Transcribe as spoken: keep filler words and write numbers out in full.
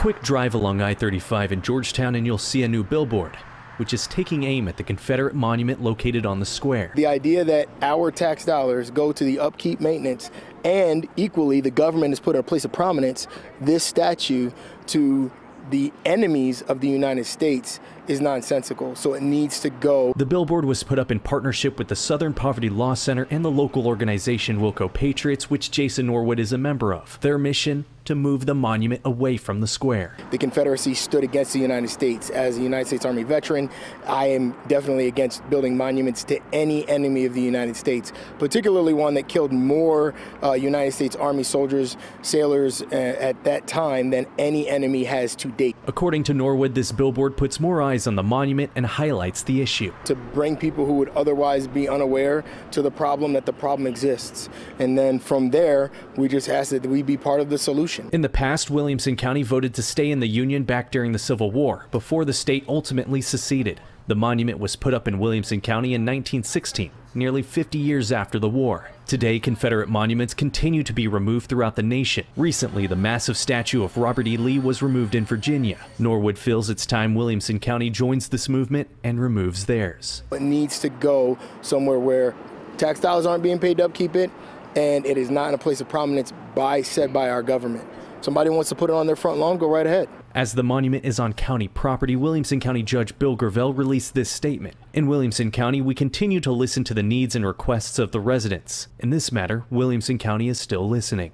quick drive along I thirty-five in Georgetown and you'll see a new billboard, which is taking aim at the Confederate monument located on the square. The idea that our tax dollars go to the upkeep, maintenance, and equally the government has put in a place of prominence this statue to the enemies of the United States is nonsensical, so it needs to go. The billboard was put up in partnership with the Southern Poverty Law Center and the local organization Wilco Patriots, which Jason Norwood is a member of. Their mission: to move the monument away from the square. The Confederacy stood against the United States. As a United States Army veteran, I am definitely against building monuments to any enemy of the United States, particularly one that killed more uh, United States Army soldiers, sailors uh, at that time than any enemy has to date. According to Norwood, this billboard puts more eyes on the monument and highlights the issue. To bring people who would otherwise be unaware to the problem that the problem exists. And then from there, we just ask that we be part of the solution. In the past, Williamson County voted to stay in the Union back during the Civil War, before the state ultimately seceded. The monument was put up in Williamson County in nineteen sixteen, nearly fifty years after the war. Today, Confederate monuments continue to be removed throughout the nation. Recently, the massive statue of Robert E. Lee was removed in Virginia. Norwood feels it's time Williamson County joins this movement and removes theirs. It needs to go somewhere where tax dollars aren't being paid to upkeep it, and it is not in a place of prominence by said by our government. Somebody wants to put it on their front lawn, go right ahead. As the monument is on county property, Williamson County Judge Bill Gravel released this statement. In Williamson County, we continue to listen to the needs and requests of the residents. In this matter, Williamson County is still listening.